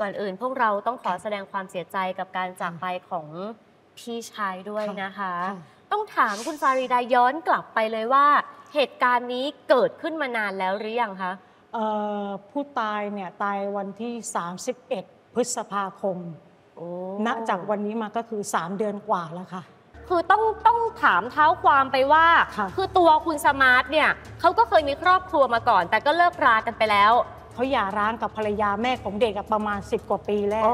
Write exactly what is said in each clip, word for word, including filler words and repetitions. ก่อนอื่นพวกเราต้องขอแสดงความเสียใจกับการจากไปของพี่ชายด้วยนะคะต้องถามคุณฟาริดาย้อนกลับไปเลยว่าเหตุการณ์นี้เกิดขึ้นมานานแล้วหรือยังคะผู้ตายเนี่ยตายวันที่สามสิบเอ็ดพฤษภาคมณจากวันนี้มาก็คือสามเดือนกว่าแล้วค่ะคือต้องต้องถามเท้าความไปว่า คือตัวคุณสมาร์ทเนี่ยเขาก็เคยมีครอบครัวมาก่อนแต่ก็เลิกรากันไปแล้วเขาหย่าร้างกับภรรยาแม่ของเด็กประมาณสิบกว่าปีแล้ว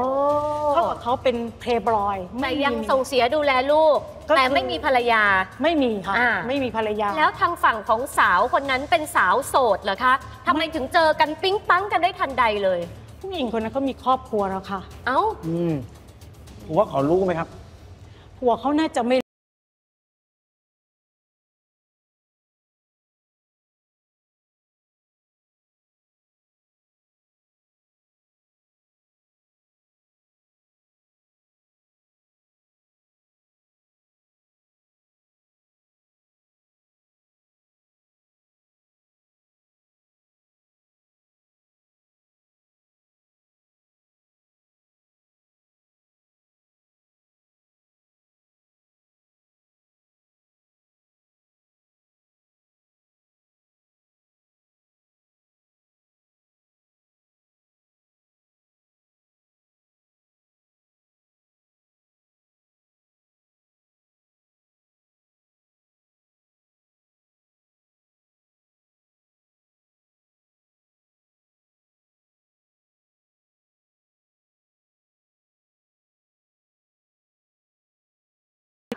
เขาบอกเขาเป็นเพลย์บอยแต่ยังส่งเสียดูแลลูกแต่ไม่มีภรรยาไม่มีค่ะไม่มีภรรยาแล้วทางฝั่งของสาวคนนั้นเป็นสาวโสดเหรอคะทำไมถึงเจอกันปิ๊งปังกันได้ทันใดเลยผู้หญิงคนนั้นก็มีครอบครัวแล้วค่ะเอ้าอืมผัวเขารู้ไหมครับผัวเขาน่าจะไม่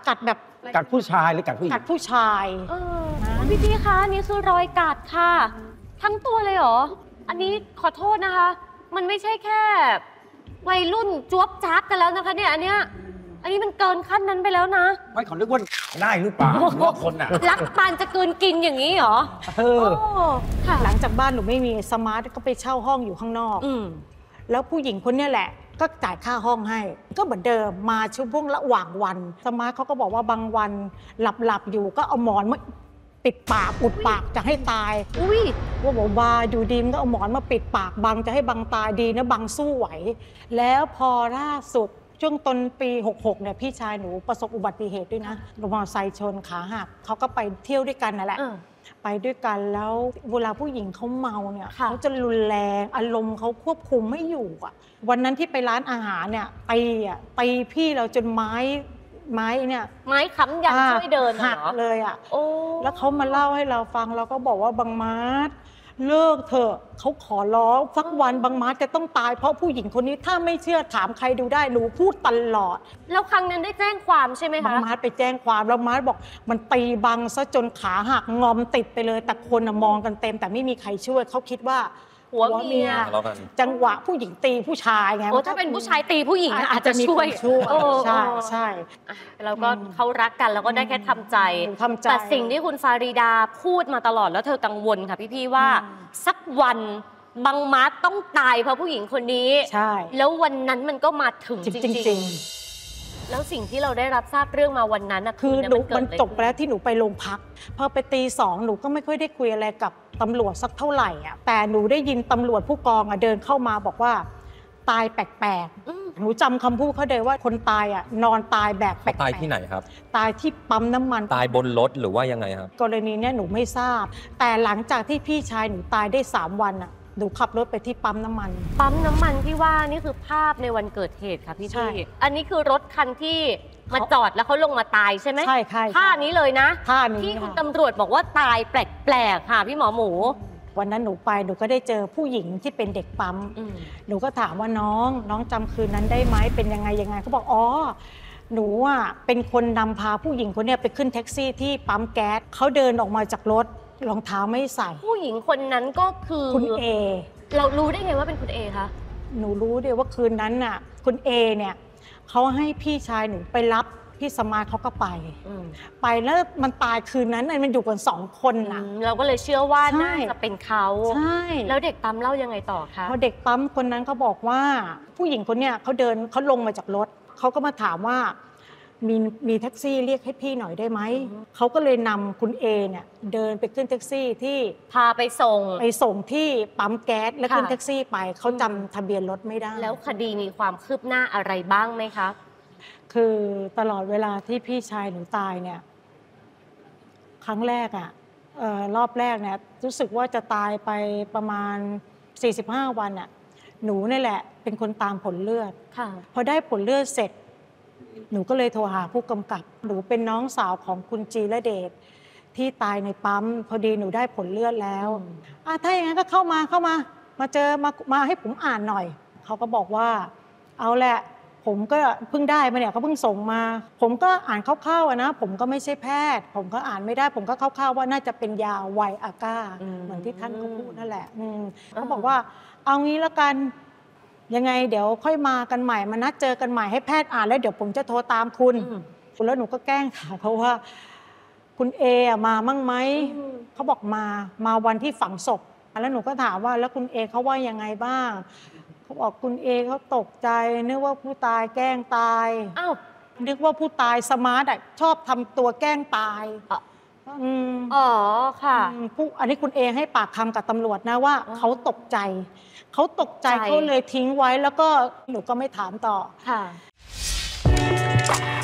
กัดแบบกัดผู้ชายหรือกัดผู้หญิงกัดผู้ชายพี่พี่คะนี่คือรอยกัดค่ะทั้งตัวเลยเหรออันนี้ขอโทษนะคะมันไม่ใช่แค่วัยรุ่นจ๊วบจ๊าบกันแล้วนะคะเนี่ยอันเนี้ยอันนี้มันเกินขั้นนั้นไปแล้วนะไม่ขอเรียกว่าได้หรือเปล่าว่าคนน่ะรักปานจะเกินกินอย่างนี้เหรอเออค่ะหลังจากบ้านหนูไม่มีสมาร์ทก็ไปเช่าห้องอยู่ข้างนอกอืมแล้วผู้หญิงคนนี้แหละก็จ่ายค่าห้องให้ก็เหมือนเดิมมาช่วงระหว่างวันสมาร์ทเขาก็บอกว่าบางวันหลับหลับอยู่ก็เอาหมอนมาปิดปากอุดปากจะให้ตายอุ้ยว่าบอกว่าดูดีมก็เอาหมอนมาปิดปากบังจะให้บังตายดีนะบังสู้ไหวแล้วพอล่าสุดช่วงต้นปีหกหกเนี่ยพี่ชายหนูประสบอุบัติเหตุด้วยนะรถมอเตอร์ไซค์ชนขาหักเขาก็ไปเที่ยวด้วยกันนั่นแหละไปด้วยกันแล้วเวลาผู้หญิงเขาเมาเนี่ยเขาจะรุนแรงอารมณ์เขาควบคุมไม่อยู่อ่ะวันนั้นที่ไปร้านอาหารเนี่ยตีอ่ะตีพี่เราจนไม้ไม้เนี่ยไม้ค้ำยันช่วยเดินหักเลยอ่ะแล้วเขามาเล่าให้เราฟังเราก็บอกว่าบังมาร์ทเลิกเถอะเขาขอร้องสักวันบังมาร์ทจะต้องตายเพราะผู้หญิงคนนี้ถ้าไม่เชื่อถามใครดูได้หนูพูดตลอดแล้วครั้งนั้นได้แจ้งความใช่ไหมคะบังมาร์ทไปแจ้งความแล้วมาร์ทบอกมันตีบังซะจนขาหักงอมติดไปเลยแต่คนมองกันเต็มแต่ไม่มีใครช่วยเขาคิดว่าหัวเมียจังหวะผู้หญิงตีผู้ชายไงถ้าเป็นผู้ชายตีผู้หญิงอาจจะช่วยใช่ใช่แล้วก็เขารักกันแล้วก็ได้แค่ทำใจแต่สิ่งที่คุณฟาริดาพูดมาตลอดแล้วเธอกังวลค่ะพี่ๆว่าสักวันบังมาร์ทต้องตายเพราะผู้หญิงคนนี้ใช่แล้ววันนั้นมันก็มาถึงจริงๆแล้วสิ่งที่เราได้รับทราบเรื่องมาวันนั้นนะคือมันจบไปแล้วที่หนูไปโรงพักพอไปตีสองหนูก็ไม่ค่อยได้คุยอะไรกับตำรวจสักเท่าไหร่อ่ะแต่หนูได้ยินตำรวจผู้กองอ่ะเดินเข้ามาบอกว่าตายแปลกๆหนูจำคำพูดเขาเลยว่าคนตายอ่ะนอนตายแบบแปลกๆตายที่ไหนครับตายที่ปั๊มน้ำมันตายบนรถหรือว่ายังไงครับกรณีเนี้ยหนูไม่ทราบแต่หลังจากที่พี่ชายหนูตายได้สามวันอ่ะหนูขับรถไปที่ปั๊มน้ำมันปั๊มน้ำมันที่ว่านี่คือภาพในวันเกิดเหตุค่ะพี่ใช่อันนี้คือรถคันที่มาจอดแล้วเขาลงมาตายใช่ไหมใช่ใช่ท่านี้เลยนะท่านี้ที่คุณตำรวจบอกว่าตายแปลกๆค่ะพี่หมอหมูวันนั้นหนูไปหนูก็ได้เจอผู้หญิงที่เป็นเด็กปั๊มหนูก็ถามว่าน้องน้องจำคืนนั้นได้ไหมเป็นยังไงยังไงเขาบอกอ๋อหนูอ่ะเป็นคนนำพาผู้หญิงคนนี้ไปขึ้นแท็กซี่ที่ปั๊มแก๊สเขาเดินออกมาจากรถรองเท้าไม่ใส่ผู้หญิงคนนั้นก็คือคุณเอเรารู้ได้ไงว่าเป็นคุณเอคะหนูรู้เดียวว่าคืนนั้นน่ะคุณเอเนี่ยเขาให้พี่ชายหนูไปรับพี่สมาร์ทเขาก็ไปไปแล้วมันตายคืนนั้นมันอยู่กันสองคนนะเราก็เลยเชื่อว่าน่าจะเป็นเขาใช่แล้วเด็กปั๊มเล่ายังไงต่อคะพอเด็กปั๊มคนนั้นเขาบอกว่าผู้หญิงคนเนี้ยเขาเดินเขาลงมาจากรถเขาก็มาถามว่า มีมีแท็กซี่เรียกให้พี่หน่อยได้ไหมเขาก็เลยนำคุณเอเนี่ยเดินไปขึ้นแท็กซี่ที่พาไปส่งไปส่งที่ปั๊มแก๊สแล้วขึ้นแท็กซี่ไปเขาจำทะเบียนรถไม่ได้แล้วคดีมีความคืบหน้าอะไรบ้างไหมคะคือตลอดเวลาที่พี่ชายหนูตายเนี่ยครั้งแรกอ่ะรอบแรกเนี่ยรู้สึกว่าจะตายไปประมาณสี่สิบห้าวันอ่ะหนูนี่แหละเป็นคนตามผลเลือดพอได้ผลเลือดเสร็จหนูก็เลยโทรหาผู้กำกับหนูเป็นน้องสาวของคุณจีรเดชที่ตายในปั๊มพอดีหนูได้ผลเลือดแล้วอ่ะถ้าอย่างนั้นก็เข้ามาเข้ามามาเจอมามาให้ผมอ่านหน่อยเขาก็บอกว่าเอาแหละผมก็เพิ่งได้มาเนี่ยเขาเพิ่งส่งมาผมก็อ่านคร่าวๆนะผมก็ไม่ใช่แพทย์ผมก็อ่านไม่ได้ผมก็คร่าวๆว่าน่าจะเป็นยาไวอาก้าเหมือนที่ท่านเขาพูดนั่นแหละเขาบอกว่าเอางี้ละกันยังไงเดี๋ยวค่อยมากันใหม่มานัดเจอกันใหม่ให้แพทย์อ่านแล้วเดี๋ยวผมจะโทรตามคุณแล้วหนูก็แกล้งถามเพราะว่าคุณเอมามั่งไหมเขาบอกมามาวันที่ฝังศพแล้วหนูก็ถามว่าแล้วคุณเอเขาว่ายังไงบ้างเขาบอกคุณเอเขาตกใจนึกว่าผู้ตายแกล้งตายอ้าวนึกว่าผู้ตายสมาร์ทชอบทำตัวแกล้งตายอ๋อค่ะผู้อันนี้คุณเอให้ปากคำกับตำรวจนะว่าเขาตกใจเขาตกใจเขาเลยทิ้งไว้แล้วก็หนูก็ไม่ถามต่อค่ะ